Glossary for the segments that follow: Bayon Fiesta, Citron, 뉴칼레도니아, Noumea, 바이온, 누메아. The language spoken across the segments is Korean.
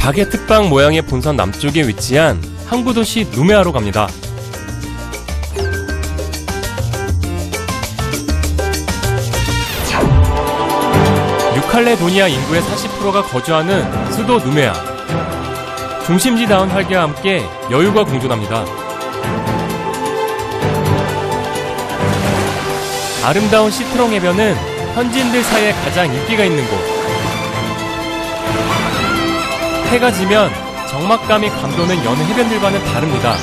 바게트빵 모양의 본선 남쪽에 위치한 항구 도시 누메아로 갑니다. 뉴칼레도니아 인구의 40%가 거주하는 수도 누메아. 중심지다운 활기와 함께 여유가 공존합니다. 아름다운 시트롱 해변은 현지인들 사이에 가장 인기가 있는 곳. 해가 지면 적막감이 감도는 여느 해변들과는 다릅니다.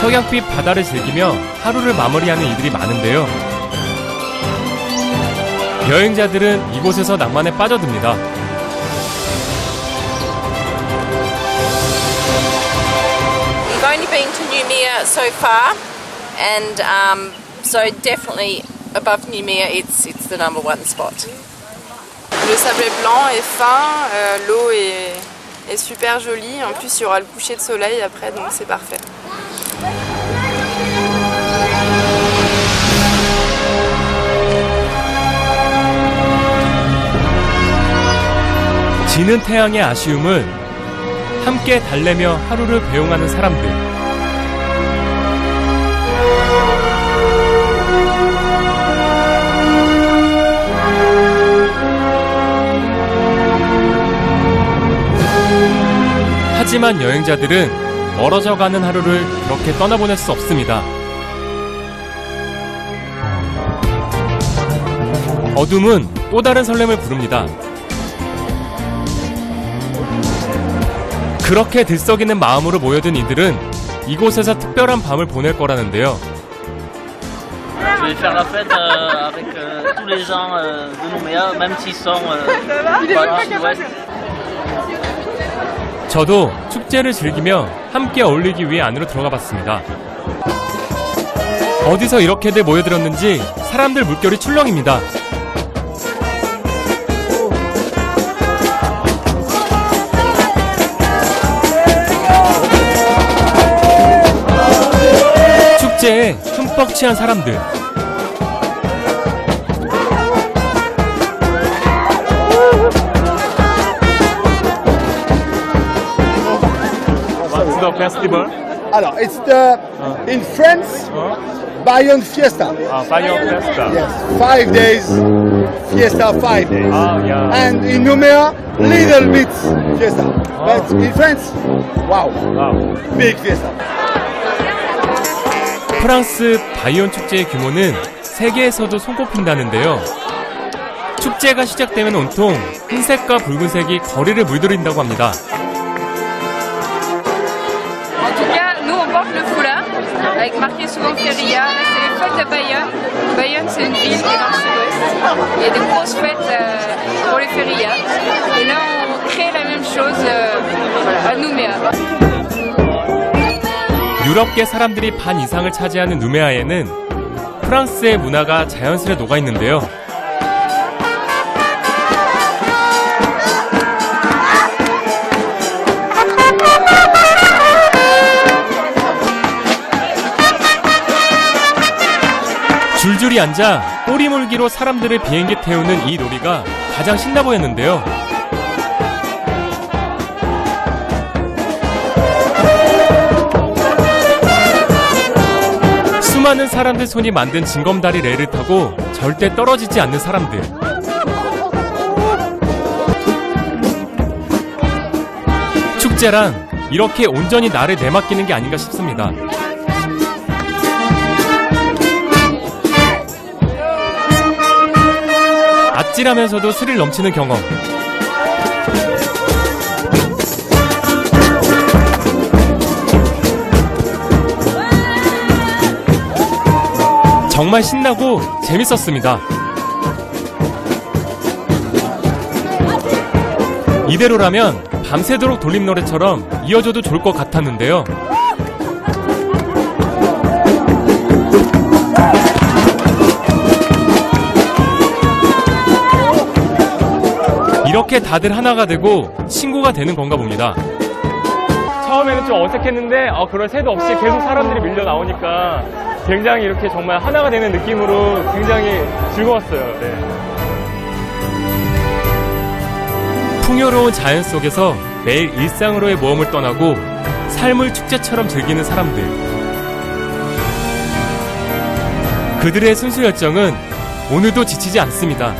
석양빛 바다를 즐기며 하루를 마무리하는 이들이 많은데요. 여행자들은 이곳에서 낭만에 빠져듭니다. We've only been to Noumea so far, and so definitely above Noumea, it's the number one spot. Le sable est blanc et fin, l'eau est super jolie. En plus, il y aura le coucher de soleil après, donc c'est parfait. 지는 태양의 아쉬움은 함께 달래며 하루를 배웅하는 사람들. 하지만 여행자들은 멀어져가는 하루를 그렇게 떠나보낼 수 없습니다. 어둠은 또 다른 설렘을 부릅니다. 그렇게 들썩이는 마음으로 모여든 이들은 이곳에서 특별한 밤을 보낼 거라는데요. 저도 축제를 즐기며 함께 어울리기 위해 안으로 들어가 봤습니다. 어디서 이렇게들 모여들었는지 사람들 물결이 출렁입니다. 축제에 흠뻑 취한 사람들. What's the festival? Alors, it's the in France Bayon Fiesta. Bayon Fiesta. Yes, 5 days Fiesta, 5 days. Yeah. And in Noumea, little bit Fiesta. But in France, wow, big Fiesta. 프랑스 바이온 축제의 규모는 세계에서도 손꼽힌다는데요. 축제가 시작되면 온통 흰색과 붉은색이 거리를 물들인다고 합니다. 유럽계 사람들이 반 이상을 차지하는 누메아에는 프랑스의 문화가 자연스레 녹아있는데요. 줄줄이 앉아 꼬리물기로 사람들을 비행기 태우는 이 놀이가 가장 신나 보였는데요. 수많은 사람들 손이 만든 징검다리 레일을 타고 절대 떨어지지 않는 사람들. 축제란 이렇게 온전히 나를 내맡기는 게 아닌가 싶습니다. 아찔하면서도 스릴 넘치는 경험. 정말 신나고 재밌었습니다. 이대로라면 밤새도록 돌림노래처럼 이어져도 좋을 것 같았는데요. 이렇게 다들 하나가 되고 친구가 되는 건가 봅니다. 처음에는 좀 어색했는데 그런 새도 없이 계속 사람들이 밀려 나오니까 굉장히 이렇게 정말 하나가 되는 느낌으로 굉장히 즐거웠어요. 네. 풍요로운 자연 속에서 매일 일상으로의 모험을 떠나고 삶을 축제처럼 즐기는 사람들. 그들의 순수 열정은 오늘도 지치지 않습니다.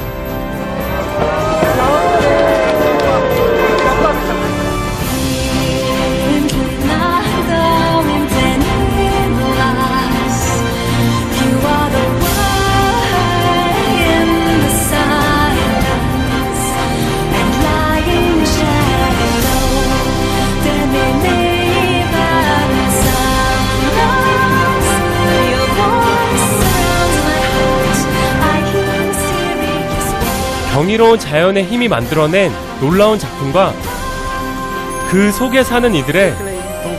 경이로운 자연의 힘이 만들어낸 놀라운 작품과 그 속에 사는 이들의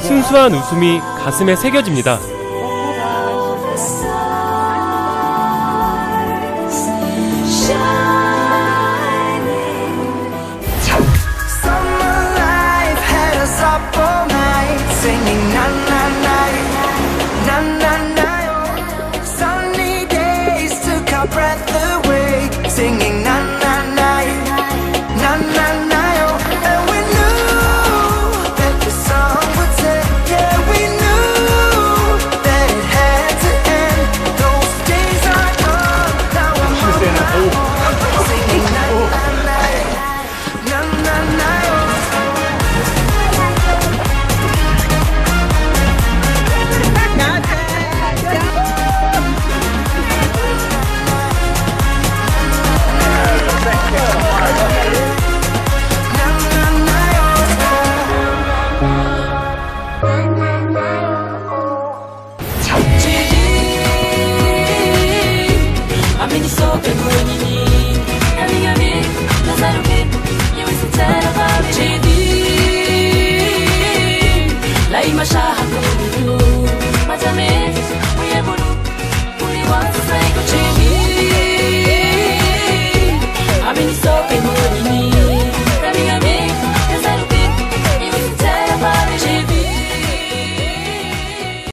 순수한 웃음이 가슴에 새겨집니다.